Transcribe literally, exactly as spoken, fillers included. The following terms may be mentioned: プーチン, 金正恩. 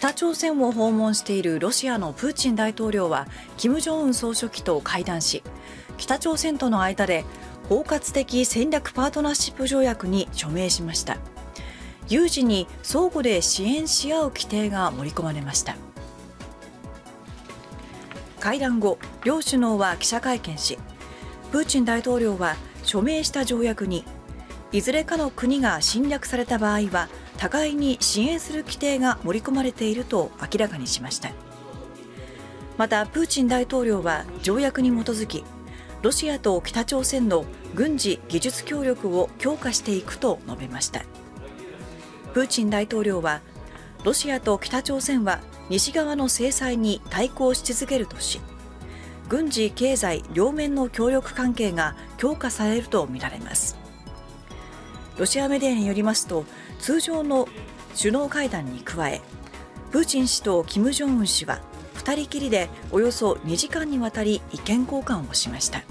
北朝鮮を訪問しているロシアのプーチン大統領は金正恩総書記と会談し、北朝鮮との間で包括的戦略パートナーシップ条約に署名しました。有事に相互で支援し合う規定が盛り込まれました。会談後、両首脳は記者会見し、プーチン大統領は署名した条約に、いずれかの国が侵略された場合は互いに支援する規定が盛り込まれていると明らかにしました。また、プーチン大統領は条約に基づき、ロシアと北朝鮮の軍事・技術協力を強化していくと述べました。プーチン大統領は、ロシアと北朝鮮は西側の制裁に対抗し続けるとし、軍事・経済両面の協力関係が強化されるとみられます。ロシアメディアによりますと、通常の首脳会談に加え、プーチン氏と金正恩氏はふたりきりでおよそにじかんにわたり意見交換をしました。